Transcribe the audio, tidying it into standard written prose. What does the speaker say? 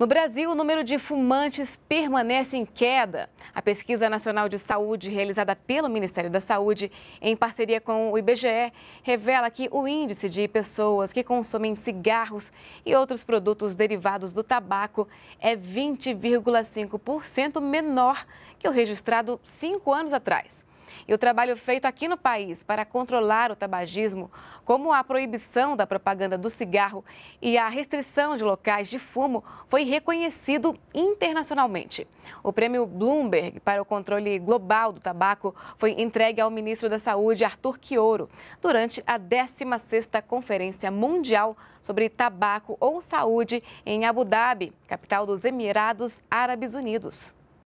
No Brasil, o número de fumantes permanece em queda. A Pesquisa Nacional de Saúde, realizada pelo Ministério da Saúde, em parceria com o IBGE, revela que o índice de pessoas que consomem cigarros e outros produtos derivados do tabaco é 20,5% menor que o registrado 5 anos atrás. E o trabalho feito aqui no país para controlar o tabagismo, como a proibição da propaganda do cigarro e a restrição de locais de fumo, foi reconhecido internacionalmente. O prêmio Bloomberg para o controle global do tabaco foi entregue ao ministro da Saúde, Arthur Chioro, durante a 16ª Conferência Mundial sobre Tabaco ou Saúde em Abu Dhabi, capital dos Emirados Árabes Unidos.